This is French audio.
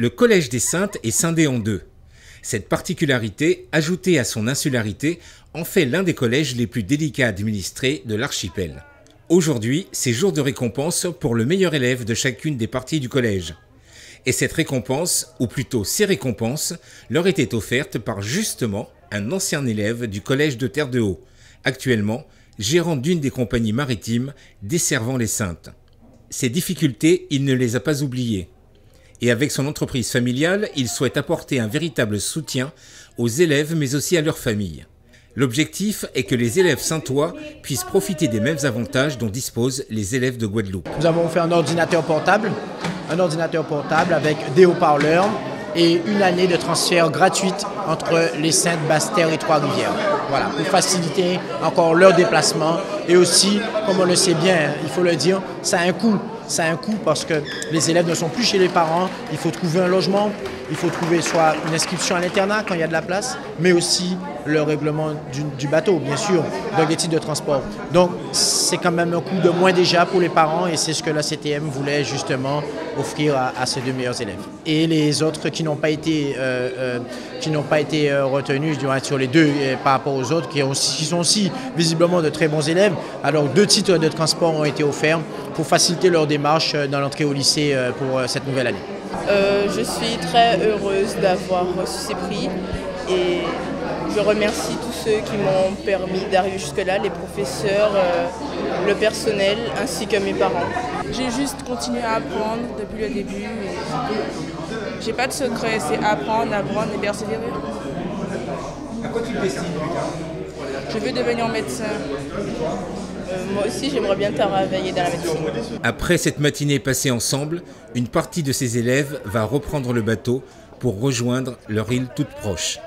Le Collège des Saintes est scindé en deux. Cette particularité, ajoutée à son insularité, en fait l'un des collèges les plus délicats à administrer de l'archipel. Aujourd'hui, c'est jour de récompense pour le meilleur élève de chacune des parties du collège. Et cette récompense, ou plutôt ces récompenses, leur étaient offertes par justement un ancien élève du collège de Terre de Haut, actuellement gérant d'une des compagnies maritimes desservant les Saintes. Ces difficultés, il ne les a pas oubliées. Et avec son entreprise familiale, il souhaite apporter un véritable soutien aux élèves mais aussi à leurs familles. L'objectif est que les élèves saintois puissent profiter des mêmes avantages dont disposent les élèves de Guadeloupe. Nous avons fait un ordinateur portable avec des haut-parleurs et une année de transfert gratuite entre les Saintes, Basse-Terre et Trois-Rivières. Voilà, pour faciliter encore leur déplacement et aussi, comme on le sait bien, il faut le dire, ça a un coût. Ça a un coût parce que les élèves ne sont plus chez les parents, il faut trouver un logement, il faut trouver soit une inscription à l'internat quand il y a de la place, mais aussi le règlement du bateau, bien sûr, donc les titres de transport. Donc c'est quand même un coût de moins déjà pour les parents et c'est ce que la CTM voulait justement offrir à ces deux meilleurs élèves. Et les autres qui n'ont pas été, retenus, sur les deux par rapport aux autres, qui sont aussi visiblement de très bons élèves, alors 2 titres de transport ont été offerts pour faciliter leur démarche dans l'entrée au lycée pour cette nouvelle année. Je suis très heureuse d'avoir reçu ces prix et je remercie tous ceux qui m'ont permis d'arriver jusque-là, les professeurs, le personnel ainsi que mes parents. J'ai juste continué à apprendre depuis le début. J'ai pas de secret, c'est apprendre, apprendre et persévérer. À quoi tu destines plus tard ? Je veux devenir médecin. Moi aussi, j'aimerais bien travailler dans la médecine. Après cette matinée passée ensemble, une partie de ces élèves va reprendre le bateau pour rejoindre leur île toute proche.